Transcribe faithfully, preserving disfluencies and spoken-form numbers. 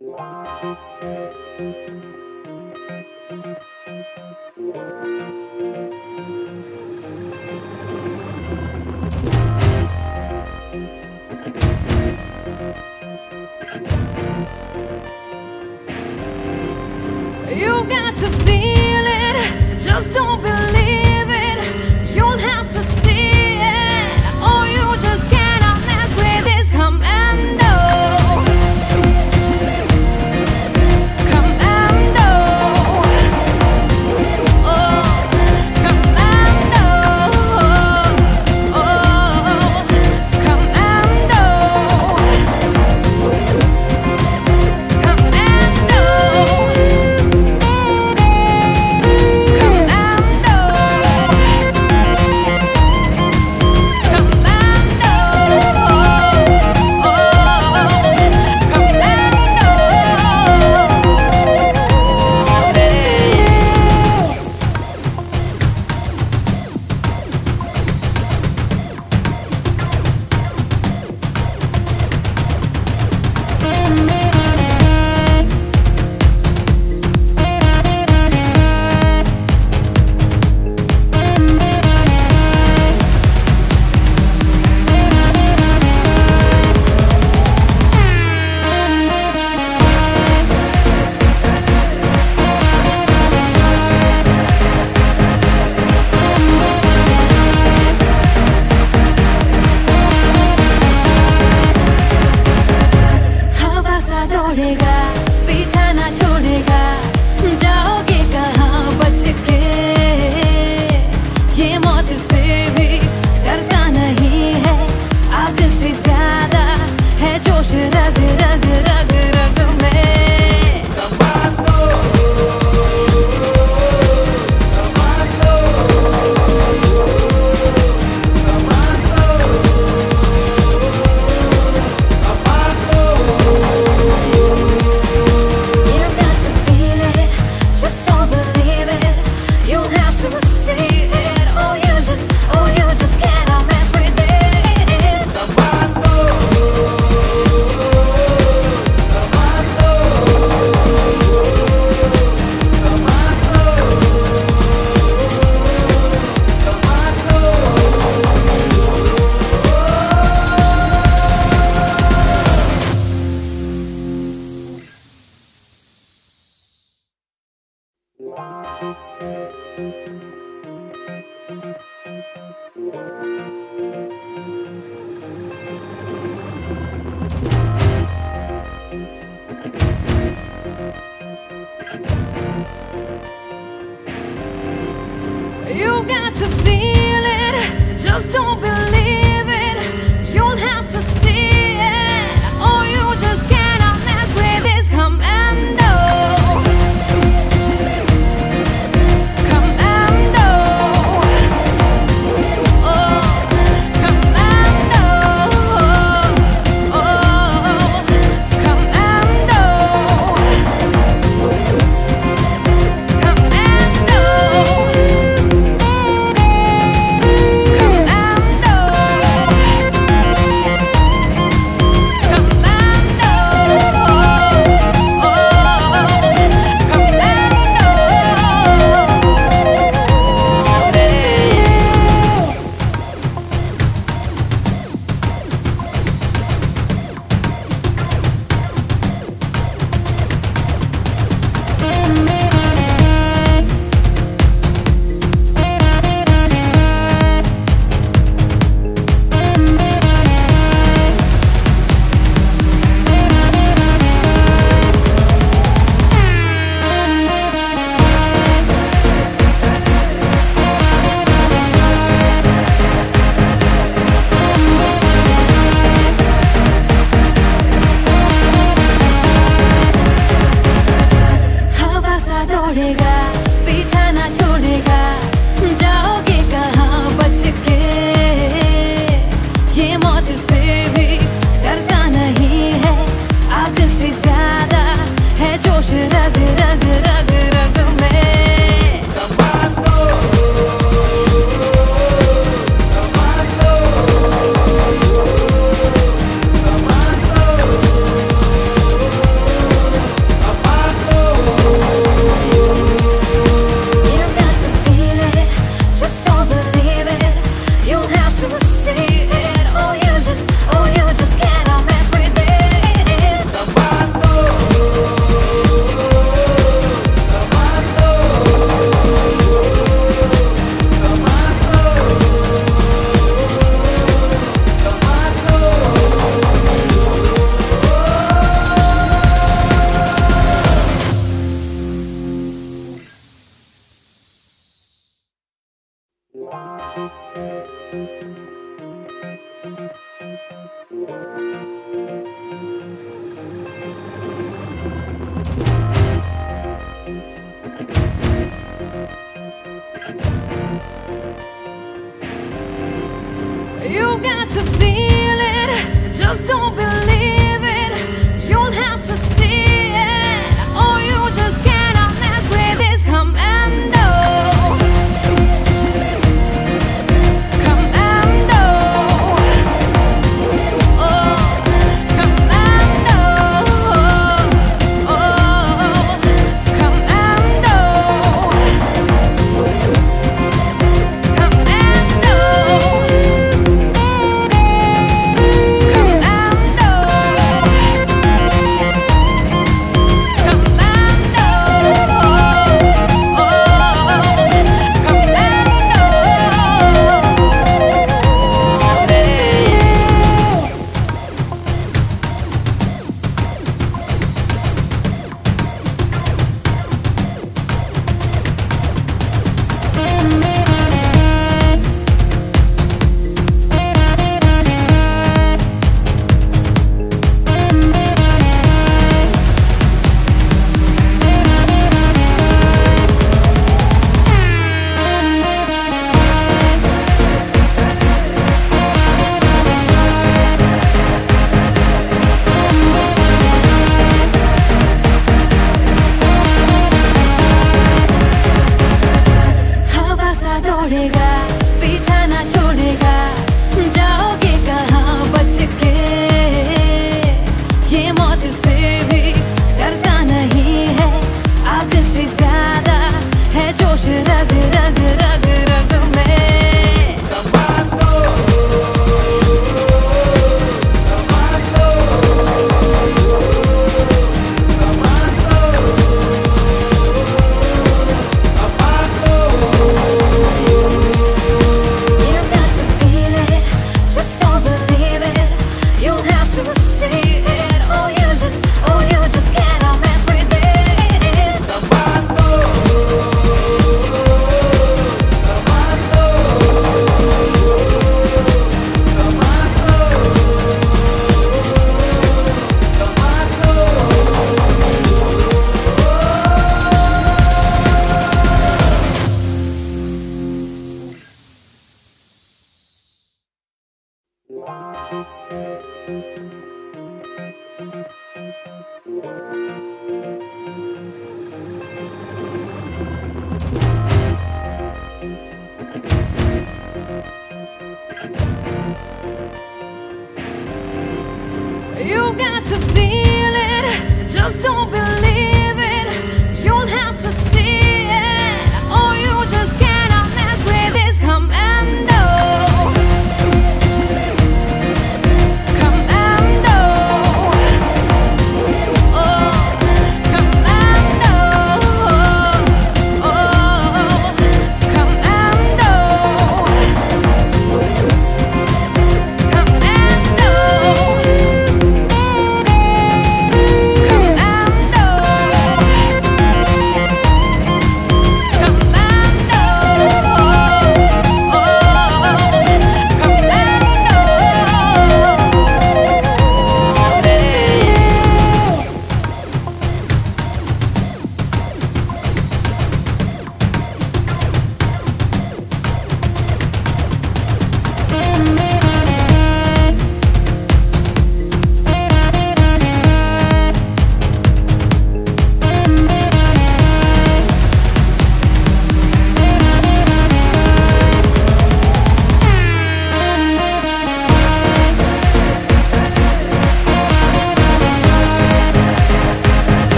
You got to feel it, just don't believe it. You'll have to see it, or you just cannot mess with this commando. Commando. Oh, commando. Oh, commando. Commando. You got to feel it, just don't believe it. You'll have to see it, or you just cannot mess with this commando. Commando. Oh, commando. Oh, commando. Commando. Commando.